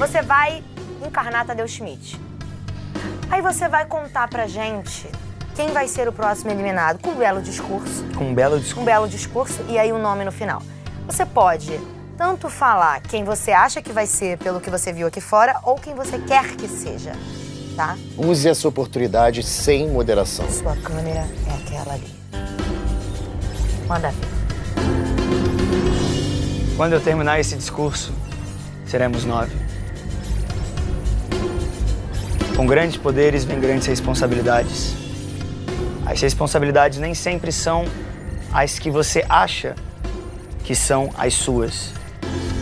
Você vai encarnar Tadeu Schmidt. Aí você vai contar pra gente quem vai ser o próximo eliminado, com um belo discurso. Com um belo discurso. Um belo discurso e aí o nome no final. Você pode tanto falar quem você acha que vai ser pelo que você viu aqui fora ou quem você quer que seja, tá? Use essa oportunidade sem moderação. Sua câmera é aquela ali. Manda ver. Quando eu terminar esse discurso, seremos 9. Com grandes poderes vem grandes responsabilidades. As responsabilidades nem sempre são as que você acha que são as suas.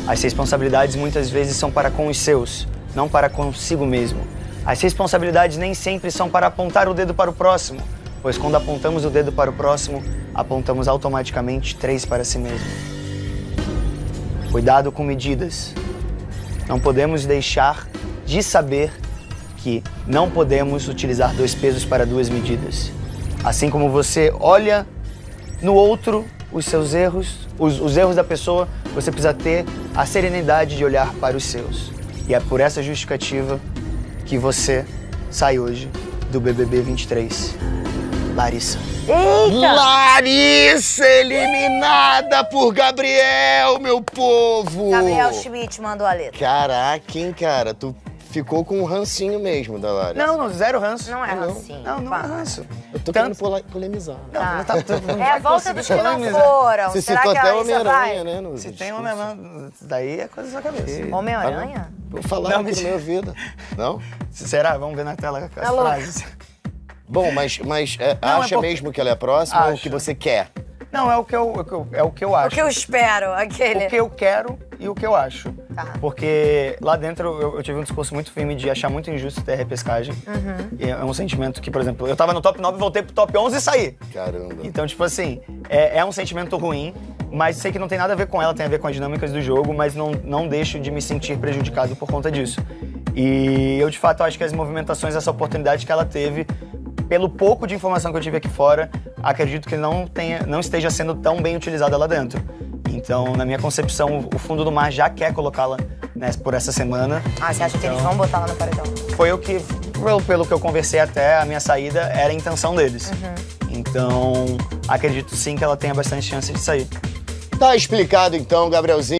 As responsabilidades muitas vezes são para com os seus, não para consigo mesmo. As responsabilidades nem sempre são para apontar o dedo para o próximo, pois quando apontamos o dedo para o próximo, apontamos automaticamente 3 para si mesmo. Cuidado com medidas. Não podemos deixar de saber que não podemos utilizar 2 pesos para 2 medidas. Assim como você olha no outro os seus erros, os erros da pessoa, você precisa ter a serenidade de olhar para os seus. E é por essa justificativa que você sai hoje do BBB 23. Larissa. Eita! Larissa eliminada por Gabriel, meu povo! Gabriel Schmidt mandou a letra. Caraca, hein, cara? Tu ficou com um rancinho mesmo da Larissa. Não, zero ranço. Não é rancinho. Não é ranço. Eu tô querendo polemizar. Não, tá. Não é a volta dos que não foram. Você citou até Homem-Aranha, né? Se tem Homem-Aranha, daí é coisa da sua cabeça. Homem-Aranha? Vou falar aqui na minha vida. Não? Será? Vamos ver na tela as frases. Bom, mas não, acha mesmo que ela é a próxima ou o que você quer? Não, é o que eu acho. O que eu espero, aquele. O que eu quero e o que eu acho. Tá. Porque lá dentro eu tive um discurso muito firme de achar muito injusto ter a repescagem. Uhum. É um sentimento que, por exemplo, eu tava no top 9, voltei pro top 11 e saí. Caramba. Então, tipo assim, é um sentimento ruim, mas sei que não tem nada a ver com ela, tem a ver com as dinâmicas do jogo, mas não deixo de me sentir prejudicado por conta disso. E eu, de fato, acho que as movimentações, essa oportunidade que ela teve, pelo pouco de informação que eu tive aqui fora, acredito que não esteja sendo tão bem utilizada lá dentro. Então, na minha concepção, o fundo do mar já quer colocá-la, né, por essa semana. Ah, você acha que eles vão botar lá no paredão? Foi o que, pelo que eu conversei até a minha saída, era a intenção deles. Uhum. Então, acredito sim que ela tenha bastante chance de sair. Tá explicado então, Gabrielzinho.